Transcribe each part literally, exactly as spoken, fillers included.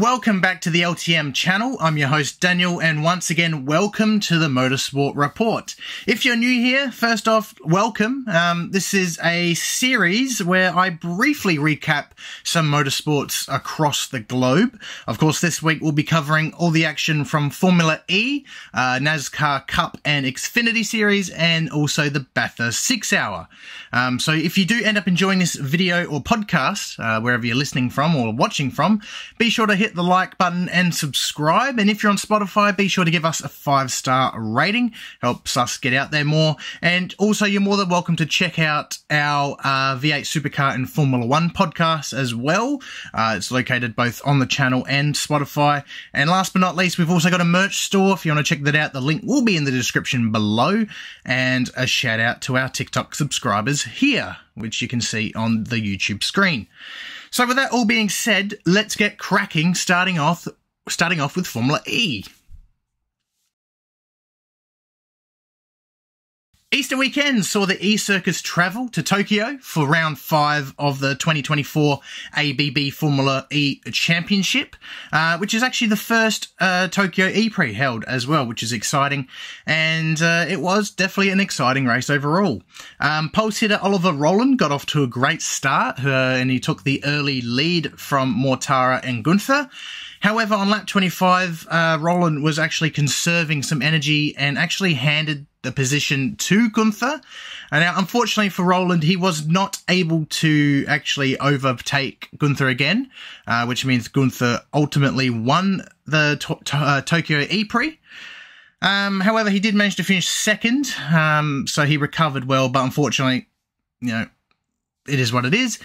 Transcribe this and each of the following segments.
Welcome back to the L T M channel. I'm your host Daniel, and once again welcome to the Motorsport Report. If you're new here, first off, welcome. Um, this is a series where I briefly recap some motorsports across the globe. Of course, this week we'll be covering all the action from Formula E, uh, NASCAR Cup and Xfinity Series, and also the Bathurst six hour. Um, so if you do end up enjoying this video or podcast, uh, wherever you're listening from or watching from, be sure to hit the like button and subscribe. And if you're on Spotify, be sure to give us a five star rating. Helps us get out there more. And also, you're more than welcome to check out our uh, V eight Supercar and Formula One podcast as well. Uh, it's located both on the channel and Spotify. And last but not least, we've also got a merch store. If you want to check that out, the link will be in the description below. And a shout out to our TikTok subscribers here, which you can see on the YouTube screen. So with that all being said, let's get cracking, starting off starting off with Formula E. Easter weekend saw the E-Circus travel to Tokyo for round five of the twenty twenty-four A B B Formula E Championship, uh, which is actually the first uh, Tokyo ePrix held as well, which is exciting. And uh, it was definitely an exciting race overall. Um, pole sitter Oliver Rowland got off to a great start, uh, and he took the early lead from Mortara and Gunther. However, on lap twenty-five, uh, Rowland was actually conserving some energy and actually handed the position to Gunther. And now, unfortunately for Rowland, he was not able to actually overtake Gunther again, uh, which means Gunther ultimately won the to to uh, Tokyo ePrix. Um, however, he did manage to finish second, um, so he recovered well, but unfortunately, you know, it is what it is.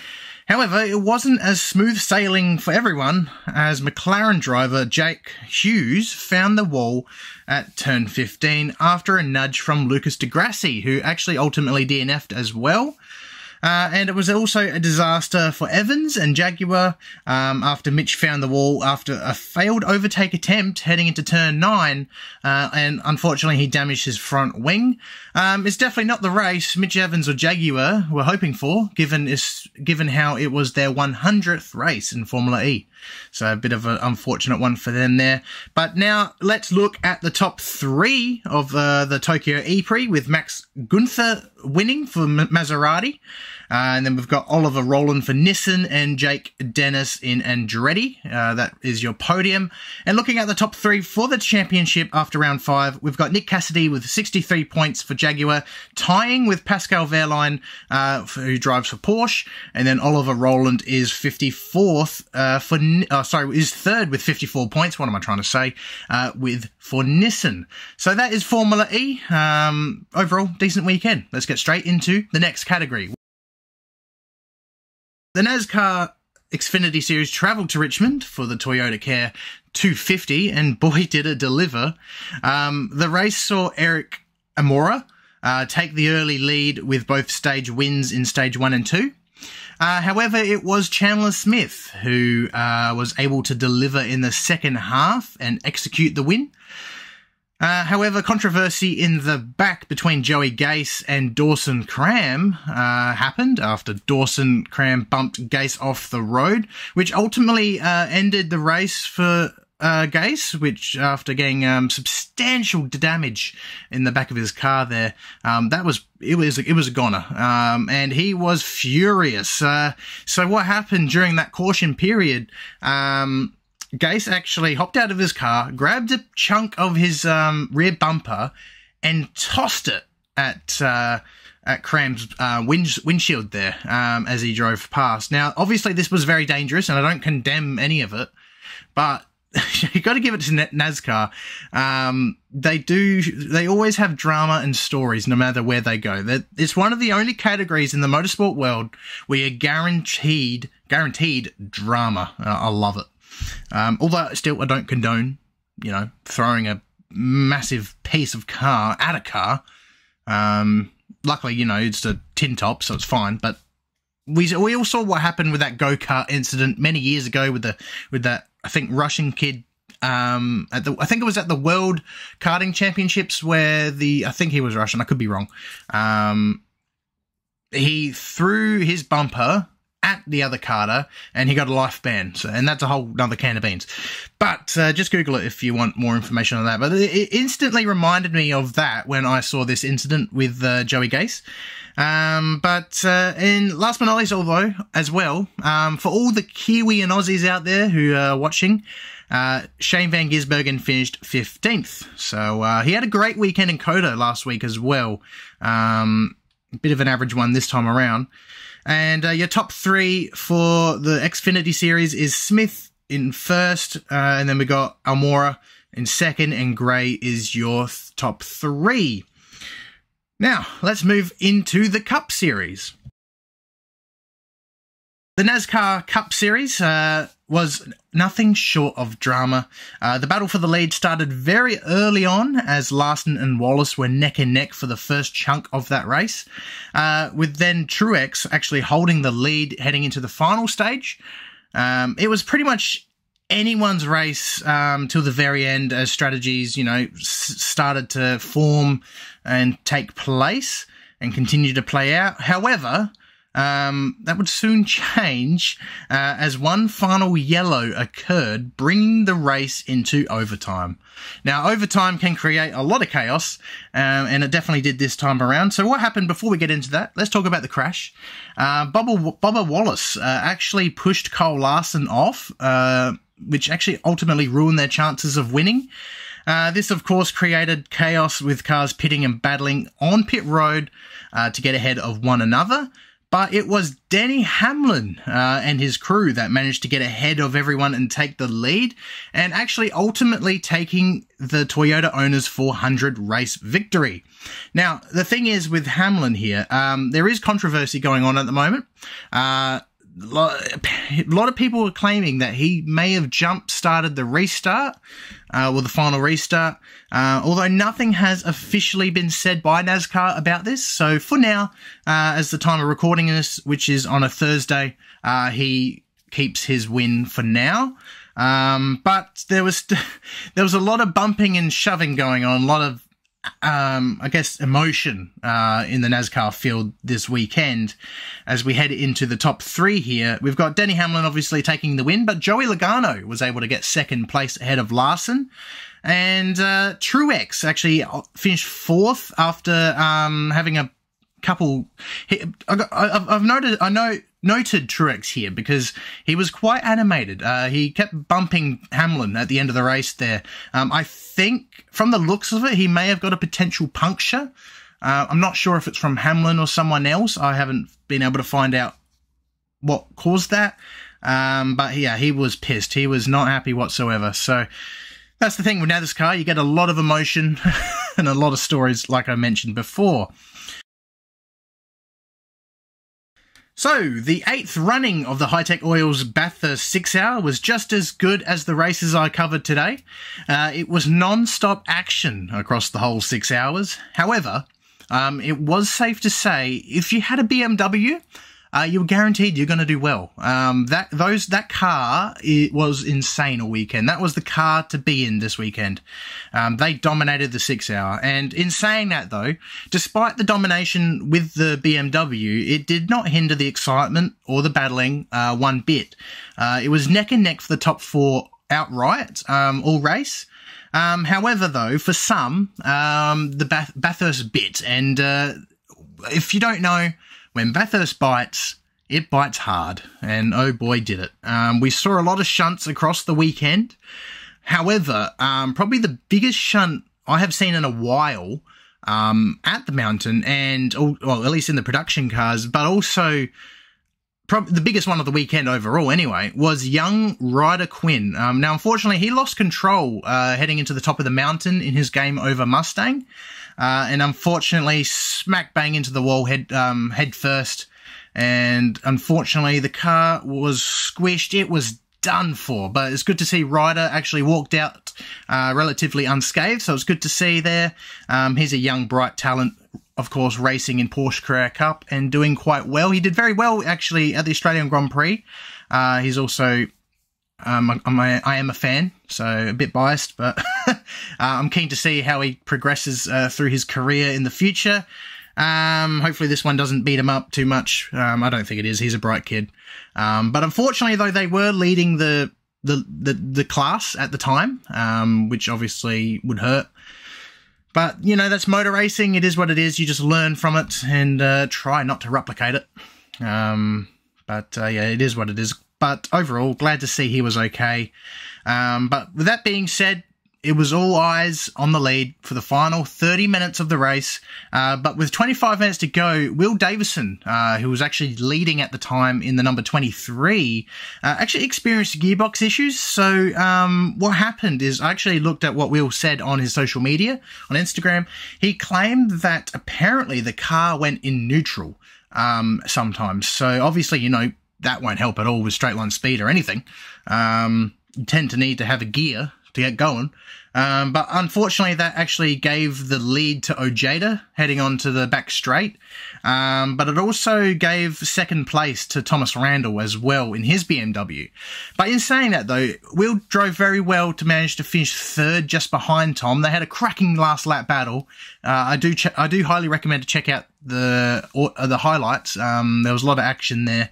However, it wasn't as smooth sailing for everyone, as McLaren driver Jake Hughes found the wall at turn fifteen after a nudge from Lucas Di Grassi, who actually ultimately D N F'd as well. Uh, and it was also a disaster for Evans and Jaguar um, after Mitch found the wall after a failed overtake attempt heading into turn nine, uh, and unfortunately he damaged his front wing. Um, it's definitely not the race Mitch Evans or Jaguar were hoping for, given is, given how it was their one hundredth race in Formula E. So a bit of an unfortunate one for them there. But now let's look at the top three of uh, the Tokyo ePrix, with Max Gunther winning for Maserati. Uh, and then we've got Oliver Rowland for Nissan and Jake Dennis in Andretti. Uh, that is your podium. And looking at the top three for the championship after round five, we've got Nick Cassidy with sixty-three points for Jaguar, tying with Pascal Wehrlein, uh, for, who drives for Porsche. And then Oliver Rowland is fifty-fourth uh, for, uh, sorry, is third with fifty-four points. What am I trying to say? Uh, with for Nissan. So that is Formula E. Um, overall, decent weekend. Let's get straight into the next category. The NASCAR Xfinity Series travelled to Richmond for the Toyota Care two fifty, and boy did it deliver. Um, the race saw Eric Amora uh, take the early lead with both stage wins in stage one and two. Uh, however, it was Chandler Smith who uh, was able to deliver in the second half and execute the win. Uh, however, controversy in the back between Joey Gase and Dawson Cram uh, happened after Dawson Cram bumped Gase off the road, which ultimately uh, ended the race for uh, Gase, which after getting um, substantial damage in the back of his car there, um, that was it was it was a goner, um, and he was furious. Uh, so what happened during that caution period? Um, Gase actually hopped out of his car, grabbed a chunk of his um, rear bumper, and tossed it at uh, at Cram's uh, wind windshield there um, as he drove past. Now, obviously, this was very dangerous, and I don't condemn any of it, but you got to give it to NASCAR. Um, they do. They always have drama and stories, no matter where they go. They're, it's one of the only categories in the motorsport world where you're guaranteed guaranteed drama. Uh, I love it. Um, although still I don't condone, you know, throwing a massive piece of car at a car. Um, luckily, you know, it's a tin top, so it's fine. But we we all saw what happened with that go-kart incident many years ago with the with that I think Russian kid. Um, at the I think it was at the World Karting Championships where the I think he was Russian. I could be wrong. Um, he threw his bumper at smacked the other Carter, and he got a life ban. So, and that's a whole other can of beans. But uh, just Google it if you want more information on that. But it instantly reminded me of that when I saw this incident with uh, Joey Gase. Um, but uh, in last but not least, although, as well, um, for all the Kiwi and Aussies out there who are watching, uh, Shane Van Gisbergen finished fifteenth. So uh, he had a great weekend in Kodo last week as well. Um, bit of an average one this time around. And uh, your top three for the Xfinity Series is Smith in first, uh, and then we got Almora in second, and Gray is your th top three. Now, let's move into the Cup Series. The NASCAR Cup Series uh, was nothing short of drama. Uh, the battle for the lead started very early on as Larson and Wallace were neck and neck for the first chunk of that race, uh, with then Truex actually holding the lead heading into the final stage. Um, it was pretty much anyone's race um, till the very end as strategies, you know, s started to form and take place and continue to play out. However, um, that would soon change uh, as one final yellow occurred, bringing the race into overtime. Now, overtime can create a lot of chaos, um, and it definitely did this time around. So what happened before we get into that? Let's talk about the crash. Uh, Bubba, Bubba Wallace uh, actually pushed Kyle Larson off, uh, which actually ultimately ruined their chances of winning. Uh, this, of course, created chaos with cars pitting and battling on pit road uh, to get ahead of one another. But it was Denny Hamlin uh, and his crew that managed to get ahead of everyone and take the lead, and actually ultimately taking the Toyota owners' four hundred race victory. Now, the thing is with Hamlin here, um, there is controversy going on at the moment. Uh, a lot of people are claiming that he may have jump-started the restart, uh, or the final restart, uh, although nothing has officially been said by NASCAR about this. So for now, uh, as the time of recording this, which is on a Thursday, uh, he keeps his win for now. Um, but there was, there was a lot of bumping and shoving going on, a lot of Um, I guess emotion uh, in the NASCAR field this weekend. As we head into the top three here, we've got Denny Hamlin obviously taking the win, but Joey Logano was able to get second place ahead of Larson, and uh, Truex actually finished fourth after um, having a couple. I've noted, I know. Noted Truex here because he was quite animated. Uh, he kept bumping Hamlin at the end of the race there. Um, I think from the looks of it, he may have got a potential puncture. Uh, I'm not sure if it's from Hamlin or someone else. I haven't been able to find out what caused that. Um, but yeah, he was pissed. He was not happy whatsoever. So that's the thing with NASCAR. You get a lot of emotion and a lot of stories like I mentioned before. So, the eighth running of the Hi-Tech Oil's Bathurst six hour was just as good as the races I covered today. Uh, it was non-stop action across the whole six hours. However, um, it was safe to say if you had a B M W, uh, you were guaranteed you're going to do well. Um, that those that car, it was insane all weekend. That was the car to be in this weekend. Um, they dominated the six hour. And in saying that, though, despite the domination with the B M W, it did not hinder the excitement or the battling uh, one bit. Uh, it was neck and neck for the top four outright, um, all race. Um, however, though, for some, um, the Bath Bathurst bit. And uh, if you don't know, when Bathurst bites, it bites hard, and oh boy did it. Um, we saw a lot of shunts across the weekend. However, um, probably the biggest shunt I have seen in a while um, at the mountain, and well, at least in the production cars, but also prob the biggest one of the weekend overall anyway, was young Ryder Quinn. Um, now, unfortunately, he lost control uh, heading into the top of the mountain in his game over Mustang. Uh, and unfortunately, smack bang into the wall head um, head first. And unfortunately, the car was squished. It was done for. But it's good to see Ryder actually walked out uh, relatively unscathed. So it's good to see there. Um, he's a young, bright talent, of course, racing in Porsche Carrera Cup and doing quite well. He did very well, actually, at the Australian Grand Prix. Uh, he's also... Um, I'm a, I am a fan, so a bit biased, but uh, I'm keen to see how he progresses uh, through his career in the future. Um, hopefully this one doesn't beat him up too much. Um, I don't think it is. He's a bright kid. Um, but unfortunately, though, they were leading the the the, the class at the time, um, which obviously would hurt. But, you know, that's motor racing. It is what it is. You just learn from it and uh, try not to replicate it. Um, but, uh, yeah, it is what it is. But overall, glad to see he was okay. Um, but with that being said, it was all eyes on the lead for the final thirty minutes of the race. Uh, but with twenty-five minutes to go, Will Davison, uh, who was actually leading at the time in the number twenty-three, uh, actually experienced gearbox issues. So um, what happened is I actually looked at what Will said on his social media, on Instagram. He claimed that apparently the car went in neutral um, sometimes. So obviously, you know, that won't help at all with straight line speed or anything. Um, you tend to need to have a gear to get going. Um, but unfortunately, that actually gave the lead to Ojeda heading on to the back straight. Um, but it also gave second place to Thomas Randall as well in his B M W. But in saying that, though, Will drove very well to manage to finish third just behind Tom. They had a cracking last lap battle. Uh, I do I do highly recommend to check out the or, uh, the highlights. Um, there was a lot of action there.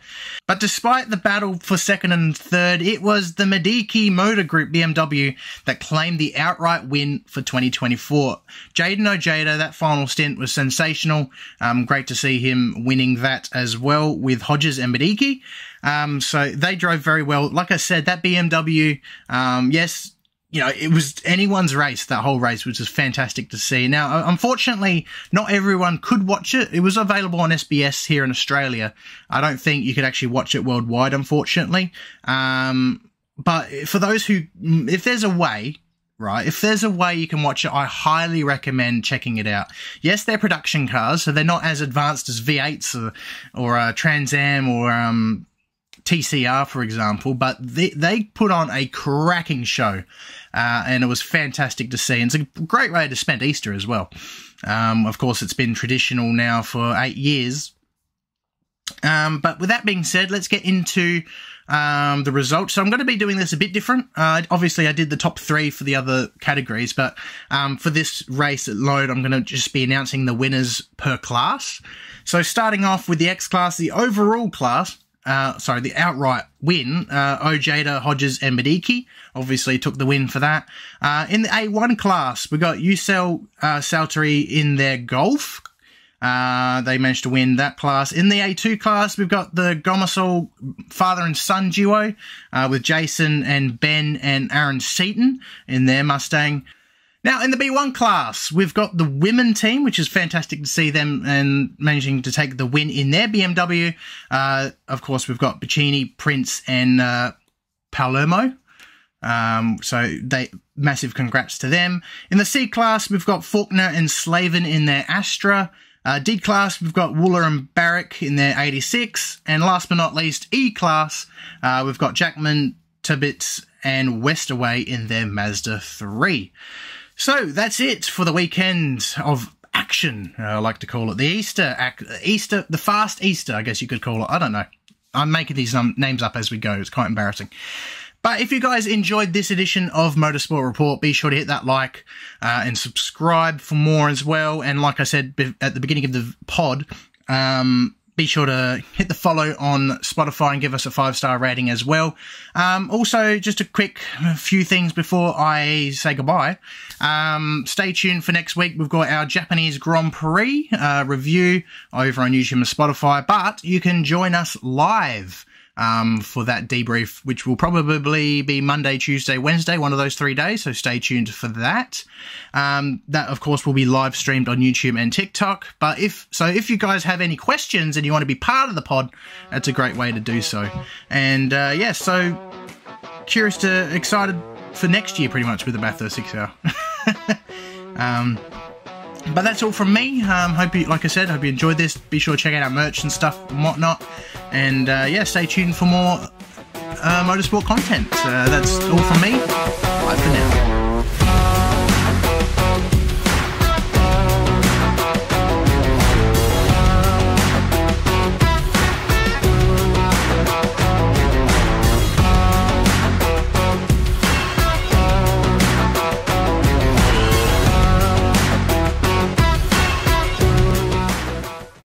But despite the battle for second and third, it was the Medici Motor Group B M W that claimed the out outright win for twenty twenty-four. Jayden Ojeda, that final stint was sensational. Um, great to see him winning that as well with Hodges and Medici. Um, so they drove very well. Like I said, that B M W, um, yes, you know, it was anyone's race, that whole race, which is fantastic to see. Now, unfortunately, not everyone could watch it. It was available on S B S here in Australia. I don't think you could actually watch it worldwide, unfortunately. Um, but for those who, if there's a way, right? If there's a way you can watch it, I highly recommend checking it out. Yes, they're production cars, so they're not as advanced as V eights or, or uh, Trans Am or um, T C R, for example, but they, they put on a cracking show, uh, and it was fantastic to see. And it's a great way to spend Easter as well. Um, of course, it's been traditional now for eight years. Um, but with that being said, let's get into um the results. So I'm going to be doing this a bit different. Uh obviously I did the top three for the other categories, but um for this race alone, I'm going to just be announcing the winners per class. So starting off with the X class, the overall class, uh sorry the outright win, uh Ojeda, Hodges and Medici obviously took the win for that. Uh in the A one class, we got Yusel uh Sauteri in their Golf. Uh, they managed to win that class. In the A two class, we've got the Gomersal father and son duo uh, with Jason and Ben and Aaron Seaton in their Mustang. Now, in the B one class, we've got the women team, which is fantastic to see them and managing to take the win in their B M W. Uh, of course, we've got Bicini, Prince and uh, Palermo. Um, so they massive congrats to them. In the C class, we've got Faulkner and Slavin in their Astra. Uh, D-Class, we've got Wooler and Barrick in their eighty-six. And last but not least, E-Class, uh, we've got Jackman, Tibbetts, and Westaway in their Mazda three. So that's it for the weekend of action, I like to call it. The Easter, ac Easter, the fast Easter, I guess you could call it. I don't know. I'm making these um, names up as we go. It's quite embarrassing. But if you guys enjoyed this edition of Motorsport Report, be sure to hit that like uh, and subscribe for more as well. And like I said at the beginning of the pod, um, be sure to hit the follow on Spotify and give us a five-star rating as well. Um, also, just a quick few things before I say goodbye. Um, stay tuned for next week. We've got our Japanese Grand Prix uh, review over on YouTube and Spotify, but you can join us live Um, for that debrief, which will probably be Monday, Tuesday, Wednesday, one of those three days. So stay tuned for that. Um, that, of course, will be live streamed on YouTube and TikTok. But if so, if you guys have any questions and you want to be part of the pod, that's a great way to do so. And uh, yeah, so curious to excited for next year, pretty much, with the Bathurst six hour. um, but that's all from me. Um, hope you, like I said, hope you enjoyed this. Be sure to check out our merch and stuff and whatnot. And, uh, yeah, stay tuned for more uh, motorsport content. Uh, that's all from me. Bye for now.